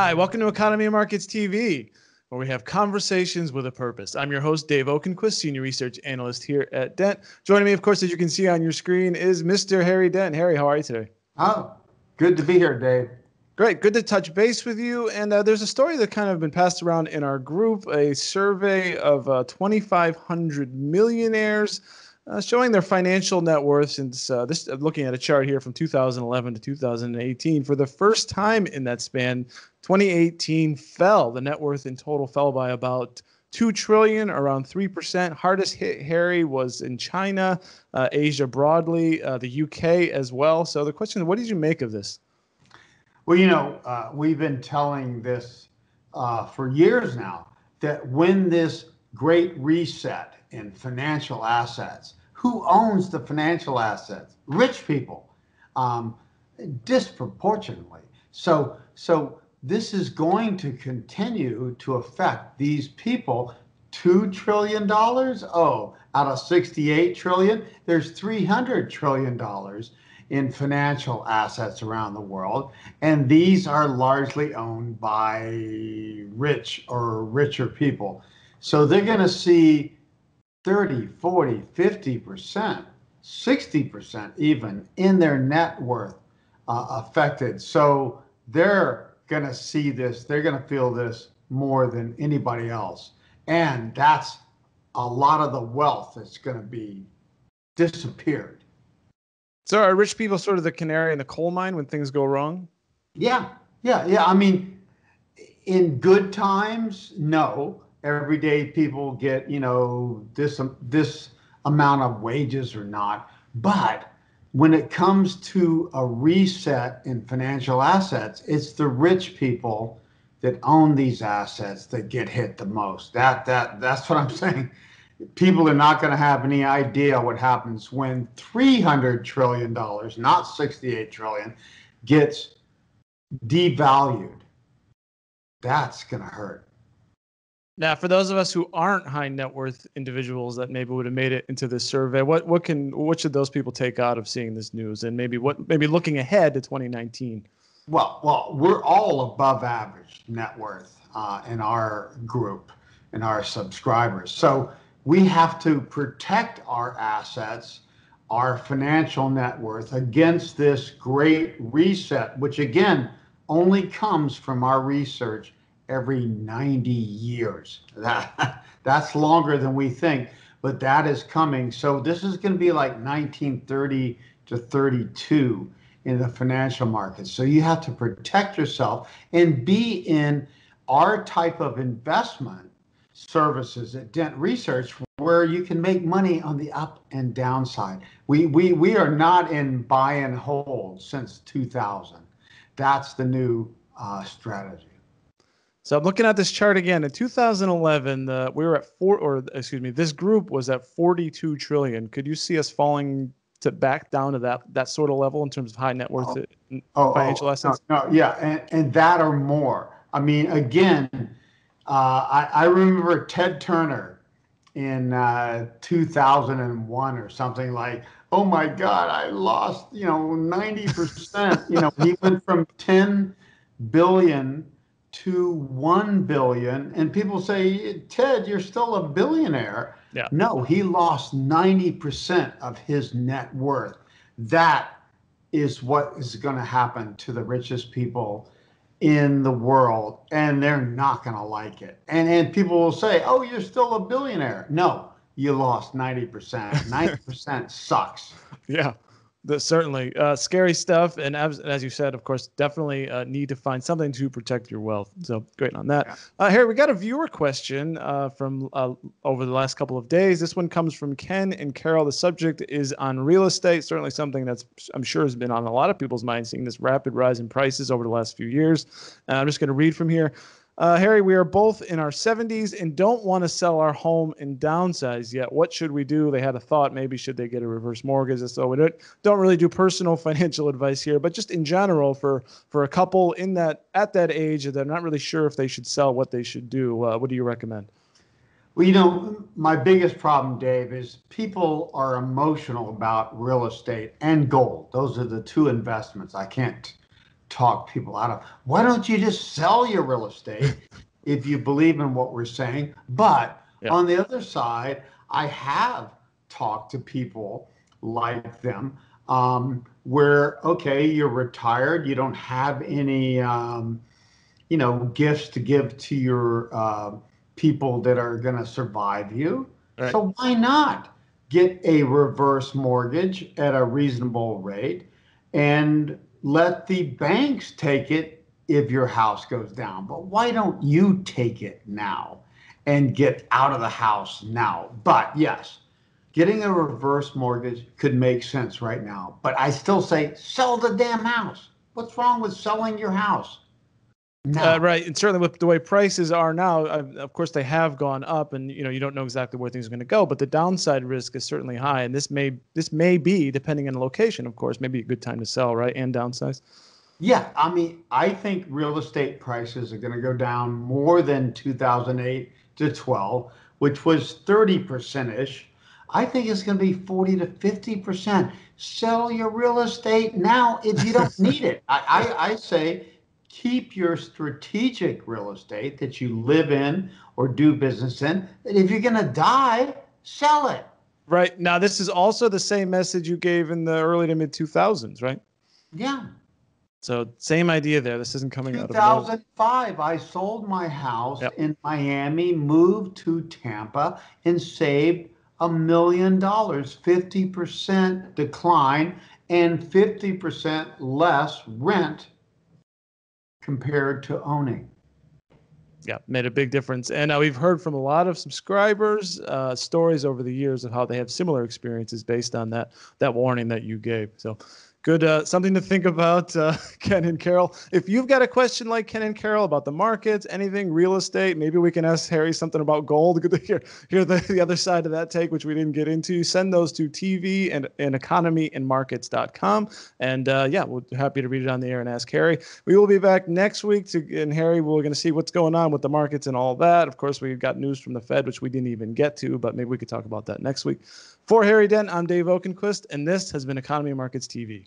Hi, welcome to Economy and Markets TV, where we have conversations with a purpose. I'm your host, Dave Okenquist, Senior Research Analyst here at Dent. Joining me, of course, as you can see on your screen, is Mr. Harry Dent. Harry, how are you today? Oh, good to be here, Dave. Great. Good to touch base with you. And there's a story that kind of been passed around in our group, a survey of 2,500 millionaires showing their financial net worth since looking at a chart here from 2011 to 2018. For the first time in that span, 2018 fell. The net worth in total fell by about $2 trillion, around 3%. Hardest hit, Harry, was in China, Asia broadly, the UK as well. So the question is, what did you make of this? Well, you know, we've been telling this for years now, that when this great reset in financial assets, who owns the financial assets? Rich people, disproportionately. So this is going to continue to affect these people. $2 trillion? Oh, out of $68 trillion, there's $300 trillion. In financial assets around the world, and these are largely owned by rich or richer people. So they're going to see 30, 40, 50%, 60% even in their net worth affected. So they're going to see this, they're going to feel this more than anybody else. And that's a lot of the wealth that's going to be disappeared. So are rich people sort of the canary in the coal mine when things go wrong? Yeah. I mean, in good times, no. Everyday people get, you know, this amount of wages or not. But when it comes to a reset in financial assets, it's the rich people that own these assets that get hit the most. That's what I'm saying. People are not going to have any idea what happens when $300 trillion, not $68 trillion, gets devalued. That's going to hurt. Now, for those of us who aren't high net worth individuals that maybe would have made it into this survey, what should those people take out of seeing this news, and maybe looking ahead to 2019? Well, we're all above average net worth in our group and our subscribers. So we have to protect our assets, our financial net worth, against this great reset, which again only comes from our research every 90 years. That's longer than we think, but that is coming. So this is going to be like 1930 to 32 in the financial markets. So you have to protect yourself and be in our type of investment services at Dent Research, where you can make money on the up and downside. We are not in buy and hold since 2000. That's the new strategy. So I'm looking at this chart again. In 2011, we were at this group was at 42 trillion. Could you see us falling back down to that sort of level in terms of high net worth financial assets? No, yeah, and that or more. I mean, again. I remember Ted Turner in 2001 or something, like, oh my God, I lost, you know, 90%. You know, he went from 10 billion to 1 billion. And people say, Ted, you're still a billionaire. Yeah. No, he lost 90% of his net worth. That is what is going to happen to the richest people in the world, and they're not going to like it. And people will say, oh, you're still a billionaire. No, you lost 90%. 90% sucks. Yeah, certainly. Scary stuff. And as you said, of course, definitely need to find something to protect your wealth. So great on that. Yeah. Harry, we got a viewer question from over the last couple of days. This one comes from Ken and Carol. The subject is on real estate, certainly something that's, I'm sure, has been on a lot of people's minds, seeing this rapid rise in prices over the last few years. I'm just going to read from here. Harry, we are both in our 70s and don't want to sell our home and downsize yet. What should we do? They had a thought, maybe should they get a reverse mortgage? So we don't really do personal financial advice here, but just in general for a couple in that at that age that they're not really sure if they should sell, what they should do. What do you recommend? Well, you know, my biggest problem, Dave, is people are emotional about real estate and gold. Those are the two investments. I can't talk people out of. Why don't you just sell your real estate if you believe in what we're saying? But on the other side, I have talked to people like them where, okay, you're retired, you don't have any, you know, gifts to give to your people that are going to survive you. Right. So why not get a reverse mortgage at a reasonable rate and let the banks take it if your house goes down? But why don't you take it now and get out of the house now? But yes, getting a reverse mortgage could make sense right now. But I still say, sell the damn house. What's wrong with selling your house? Right. And certainly with the way prices are now, of course, they have gone up, and you know, you don't know exactly where things are going to go, but the downside risk is certainly high. And this may be, depending on the location, of course, maybe a good time to sell, right? And downsize. Yeah. I mean, I think real estate prices are going to go down more than 2008 to 12, which was 30%-ish. I think it's going to be 40 to 50%. Sell your real estate now if you don't need it. I say, keep your strategic real estate that you live in or do business in. If you're going to die, sell it. Right. Now, this is also the same message you gave in the early to mid 2000s, right? Yeah. So same idea there. This isn't coming out of 2005, I sold my house in Miami, moved to Tampa, and saved $1 million, 50% decline and 50% less rent compared to owning. Yeah, made a big difference. And we've heard from a lot of subscribers stories over the years of how they have similar experiences based on that warning that you gave. So good, something to think about, Ken and Carol. If you've got a question like Ken and Carol about the markets, anything, real estate, maybe we can ask Harry something about gold. Good to hear the other side of that take, which we didn't get into. Send those to TV and economyandmarkets.com. And yeah, we'll be happy to read it on the air and ask Harry. We will be back next week, and Harry, we're going to see what's going on with the markets and all that. Of course, we've got news from the Fed, which we didn't even get to, but maybe we could talk about that next week. For Harry Dent, I'm Dave Okenquist, and this has been Economy and Markets TV.